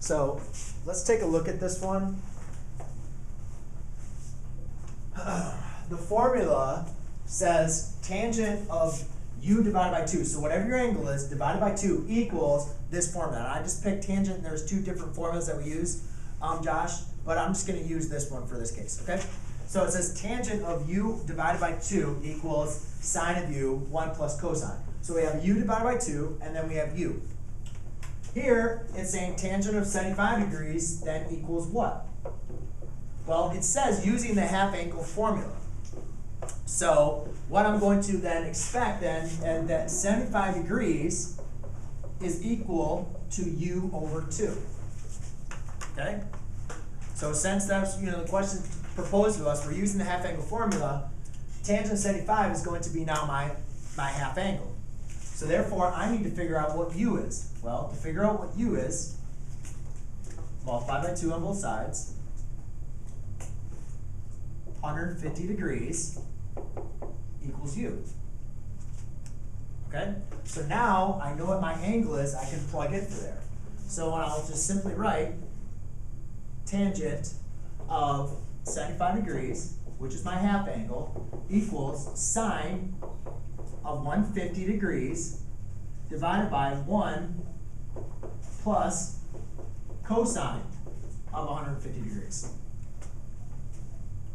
So let's take a look at this one. The formula says tangent of u divided by 2. So whatever your angle is, divided by 2 equals this formula. And I just picked tangent, and there's two different formulas that we use, Josh, but I'm just going to use this one for this case, okay? So it says tangent of u divided by 2 equals sine of u, 1 plus cosine. So we have u divided by 2, and then we have u. Here, it's saying tangent of 75 degrees then equals what? Well, it says using the half angle formula. So what I'm going to then expect then is that 75 degrees is equal to u over 2. Okay? So since that's, you know, the question proposed to us, we're using the half angle formula, tangent of 75 is going to be now my half angle. So therefore, I need to figure out what u is. Well, to figure out what u is, multiply by 2 on both sides, 150 degrees equals u. Okay? So now I know what my angle is, I can plug it through there. So I'll just simply write tangent of 75 degrees, which is my half angle, equals sine of 150 degrees divided by 1 plus cosine of 150 degrees.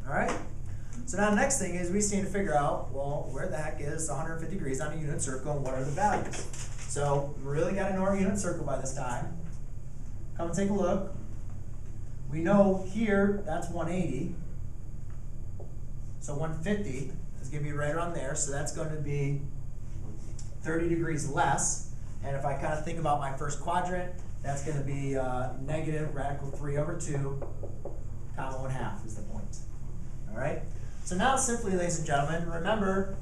All right? So now the next thing is we just need to figure out, well, where the heck is 150 degrees on a unit circle and what are the values? So we really got to know our unit circle by this time. Come and take a look. We know here that's 180. So 150 is going to be right around there, so that's going to be 30 degrees less. And if I kind of think about my first quadrant, that's going to be negative radical 3 over 2, comma 1/2 is the point. All right? So now simply, ladies and gentlemen, remember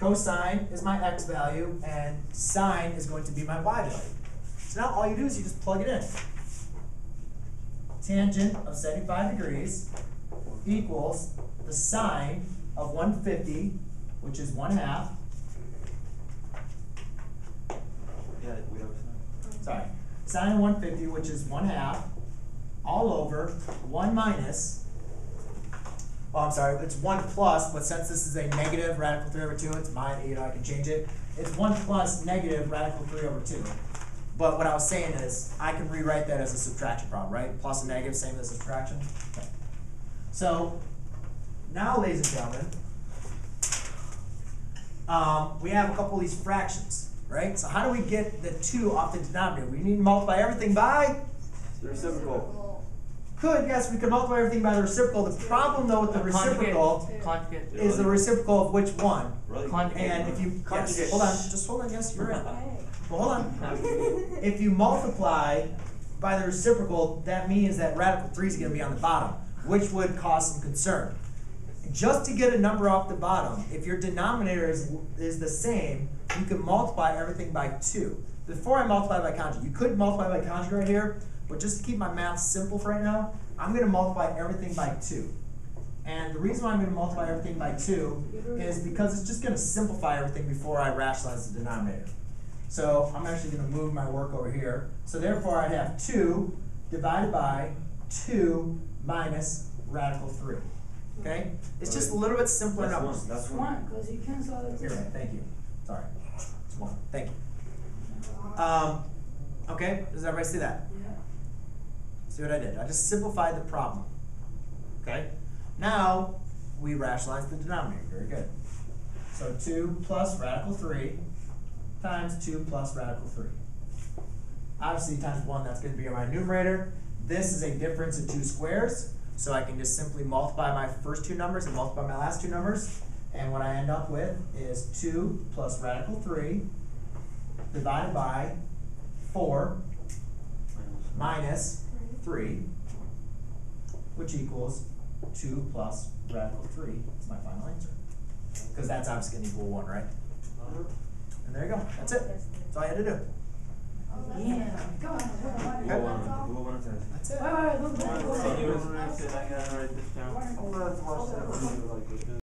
cosine is my x value and sine is going to be my y value. So now all you do is you just plug it in. Tangent of 75 degrees equals the sine of 150, which is 1/2. Yeah, we have sine. Sorry. Sine of 150, which is 1/2, all over 1 minus, oh, I'm sorry, it's 1 plus, but since this is a negative radical 3 over 2, it's minus, you know, I can change it. It's 1 plus negative radical 3 over 2. But what I was saying is I can rewrite that as a subtraction problem, right? Plus and negative, same as a subtraction. Okay. So now, ladies and gentlemen, we have a couple of these fractions, right? So how do we get the 2 off the denominator? We need to multiply everything by? The reciprocal. Could, yes, we could multiply everything by the reciprocal. The problem, though, with the reciprocal is the reciprocal of which one? And if you, yes, hold on, just hold on, yes, you're right. Well, hold on. If you multiply by the reciprocal, that means that radical 3 is going to be on the bottom, which would cause some concern. Just to get a number off the bottom, if your denominator is the same, you can multiply everything by 2. Before I multiply by conjugate, you could multiply by conjugate right here, but just to keep my math simple for right now, I'm going to multiply everything by 2. And the reason why I'm going to multiply everything by 2 is because it's just going to simplify everything before I rationalize the denominator. So I'm actually going to move my work over here. So therefore, I'd have 2 divided by 2 minus radical 3. Okay? It's just a little bit simpler. That's one. Because you cancel out of 2. You're right. Thank you. Sorry. It's 1. Thank you. Okay? Does everybody see that? Yeah. See what I did? I just simplified the problem. Okay? Now, we rationalize the denominator. Very good. So 2 plus radical 3 times 2 plus radical 3. Obviously, times 1, that's going to be my numerator. This is a difference of 2 squares. So I can just simply multiply my first 2 numbers and multiply my last 2 numbers. And what I end up with is 2 plus radical 3 divided by 4 minus 3, which equals 2 plus radical 3. That's my final answer. Because that's obviously going to equal 1, right? And there you go. That's it. That's all I had to do. Yeah. Go on. Go on. That's it. Wait,